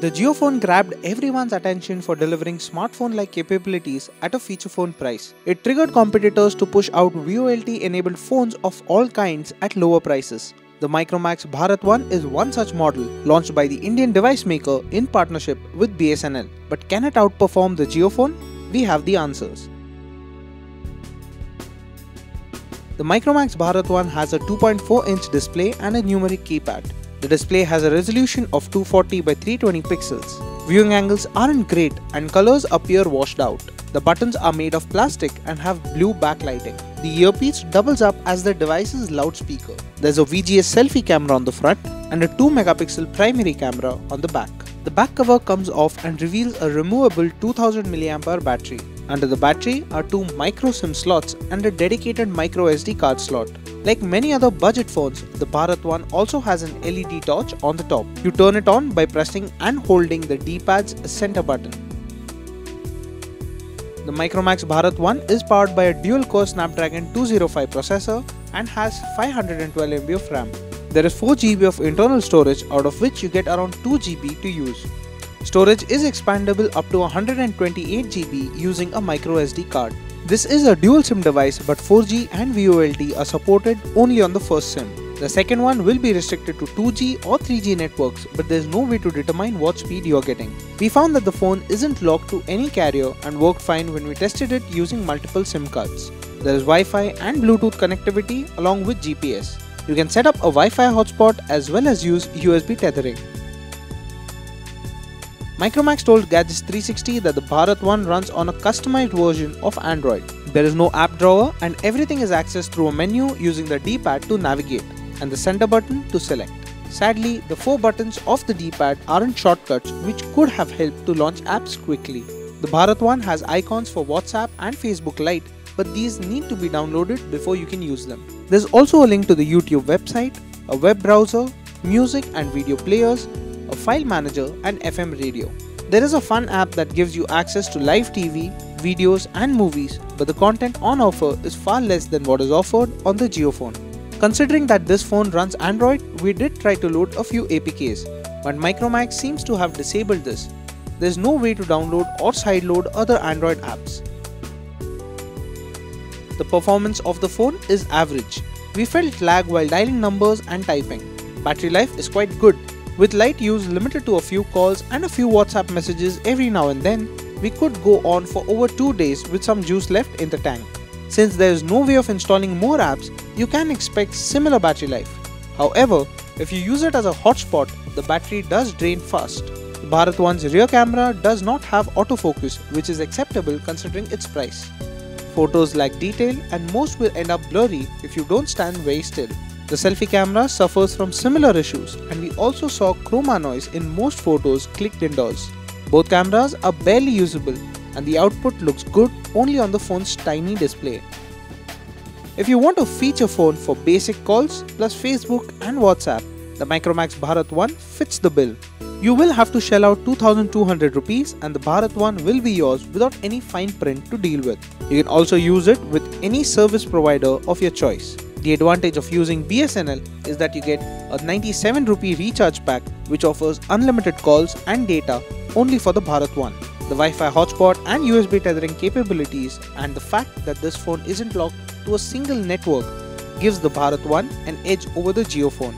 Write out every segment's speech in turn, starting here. The Geophone grabbed everyone's attention for delivering smartphone-like capabilities at a feature phone price. It triggered competitors to push out VoLTE-enabled phones of all kinds at lower prices. The Micromax Bharat 1 is one such model, launched by the Indian device maker in partnership with BSNL. But can it outperform the Geophone? We have the answers. The Micromax Bharat 1 has a 2.4-inch display and a numeric keypad. The display has a resolution of 240 by 320 pixels. Viewing angles aren't great and colors appear washed out. The buttons are made of plastic and have blue backlighting. The earpiece doubles up as the device's loudspeaker. There's a VGA selfie camera on the front and a 2-megapixel primary camera on the back. The back cover comes off and reveals a removable 2000 mAh battery. Under the battery are two micro SIM slots and a dedicated microSD card slot. Like many other budget phones, the Bharat 1 also has an LED torch on the top. You turn it on by pressing and holding the D-pad's center button. The Micromax Bharat 1 is powered by a dual-core Snapdragon 205 processor and has 512 MB of RAM. There is 4 GB of internal storage, out of which you get around 2 GB to use. Storage is expandable up to 128 GB using a microSD card. This is a dual SIM device, but 4G and VoLTE are supported only on the first SIM. The second one will be restricted to 2G or 3G networks, but there's no way to determine what speed you're getting. We found that the phone isn't locked to any carrier and worked fine when we tested it using multiple SIM cards. There is Wi-Fi and Bluetooth connectivity along with GPS. You can set up a Wi-Fi hotspot as well as use USB tethering. Micromax told Gadgets 360 that the Bharat 1 runs on a customized version of Android. There is no app drawer and everything is accessed through a menu using the D-pad to navigate and the center button to select. Sadly, the 4 buttons of the D-pad aren't shortcuts, which could have helped to launch apps quickly. The Bharat 1 has icons for WhatsApp and Facebook Lite, but these need to be downloaded before you can use them. There's also a link to the YouTube website, a web browser, music and video players, a file manager and FM radio. There is a fun app that gives you access to live TV, videos and movies, but the content on offer is far less than what is offered on the Geophone. Considering that this phone runs Android, we did try to load a few APKs, but Micromax seems to have disabled this. There is no way to download or sideload other Android apps. The performance of the phone is average. We felt lag while dialing numbers and typing. Battery life is quite good. With light use limited to a few calls and a few WhatsApp messages every now and then, we could go on for over 2 days with some juice left in the tank. Since there is no way of installing more apps, you can expect similar battery life. However, if you use it as a hotspot, the battery does drain fast. The Bharat 1's rear camera does not have autofocus, which is acceptable considering its price. Photos lack detail and most will end up blurry if you don't stand very still. The selfie camera suffers from similar issues, and we also saw chroma noise in most photos clicked indoors. Both cameras are barely usable, and the output looks good only on the phone's tiny display. If you want a feature phone for basic calls plus Facebook and WhatsApp, the Micromax Bharat 1 fits the bill. You will have to shell out 2200 rupees and the Bharat 1 will be yours without any fine print to deal with. You can also use it with any service provider of your choice. The advantage of using BSNL is that you get a 97 rupee recharge pack which offers unlimited calls and data only for the Bharat 1. The Wi-Fi hotspot and USB tethering capabilities and the fact that this phone isn't locked to a single network gives the Bharat 1 an edge over the Geophone.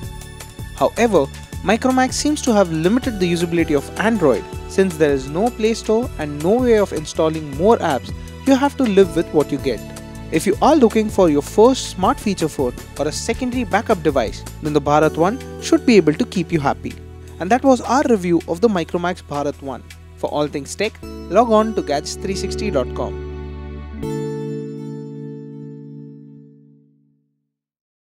However, Micromax seems to have limited the usability of Android. Since there is no Play Store and no way of installing more apps, you have to live with what you get. If you are looking for your first smart feature phone or a secondary backup device, then the Bharat 1 should be able to keep you happy. And that was our review of the Micromax Bharat 1. For all things tech, log on to gadgets360.com.